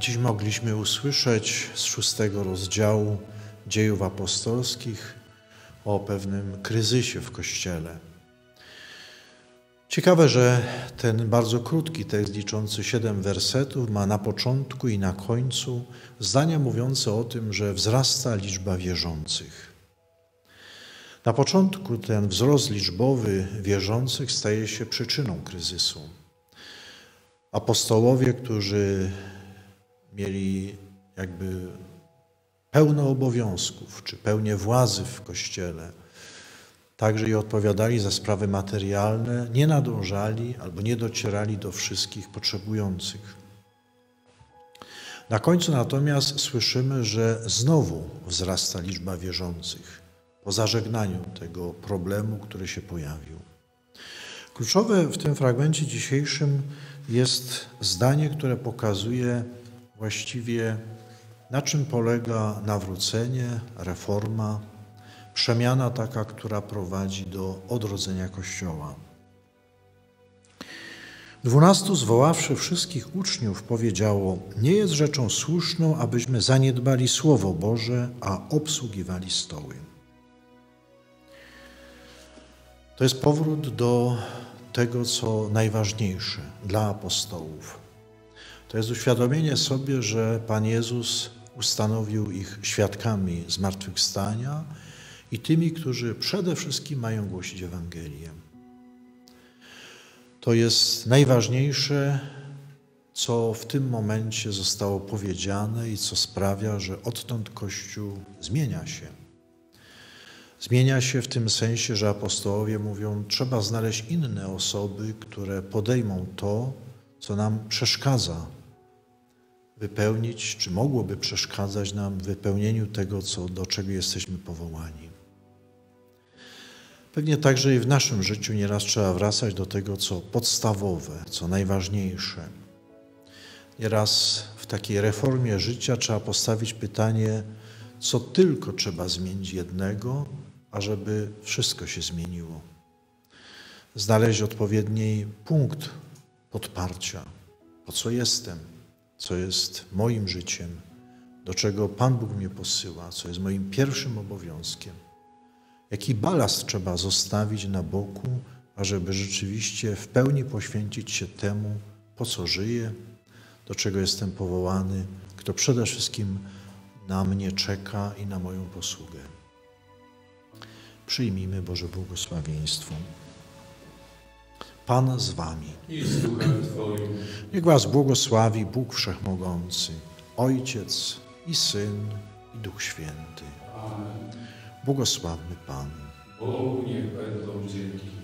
Dziś mogliśmy usłyszeć z 6 rozdziału Dziejów Apostolskich o pewnym kryzysie w Kościele. Ciekawe, że ten bardzo krótki tekst liczący 7 wersetów ma na początku i na końcu zdania mówiące o tym, że wzrasta liczba wierzących. Na początku ten wzrost liczbowy wierzących staje się przyczyną kryzysu. Apostołowie, którzy mieli jakby pełno obowiązków, czy pełnię władzy w Kościele, także i odpowiadali za sprawy materialne, nie nadążali albo nie docierali do wszystkich potrzebujących. Na końcu natomiast słyszymy, że znowu wzrasta liczba wierzących po zażegnaniu tego problemu, który się pojawił. Kluczowe w tym fragmencie dzisiejszym jest zdanie, które pokazuje właściwie, na czym polega nawrócenie, reforma, przemiana taka, która prowadzi do odrodzenia Kościoła. 12, zwoławszy wszystkich uczniów, powiedziało: nie jest rzeczą słuszną, abyśmy zaniedbali Słowo Boże, a obsługiwali stoły. To jest powrót do tego, co najważniejsze dla apostołów. To jest uświadomienie sobie, że Pan Jezus ustanowił ich świadkami zmartwychwstania i tymi, którzy przede wszystkim mają głosić Ewangelię. To jest najważniejsze, co w tym momencie zostało powiedziane i co sprawia, że odtąd Kościół zmienia się. Zmienia się w tym sensie, że apostołowie mówią, trzeba znaleźć inne osoby, które podejmą to, co nam przeszkadza wypełnić, czy mogłoby przeszkadzać nam w wypełnieniu tego, do czego jesteśmy powołani. Pewnie także i w naszym życiu nieraz trzeba wracać do tego, co podstawowe, co najważniejsze. Nieraz w takiej reformie życia trzeba postawić pytanie, co tylko trzeba zmienić jednego, ażeby wszystko się zmieniło. Znaleźć odpowiedni punkt podparcia, po co jestem, co jest moim życiem, do czego Pan Bóg mnie posyła, co jest moim pierwszym obowiązkiem. Jaki balast trzeba zostawić na boku, ażeby rzeczywiście w pełni poświęcić się temu, po co żyję, do czego jestem powołany, kto przede wszystkim na mnie czeka i na moją posługę. Przyjmijmy Boże błogosławieństwo. Pan z wami. I z duchem Twoim. Niech was błogosławi Bóg Wszechmogący, Ojciec i Syn, i Duch Święty. Amen. Błogosławmy Pan. Bogu niech będą dzięki.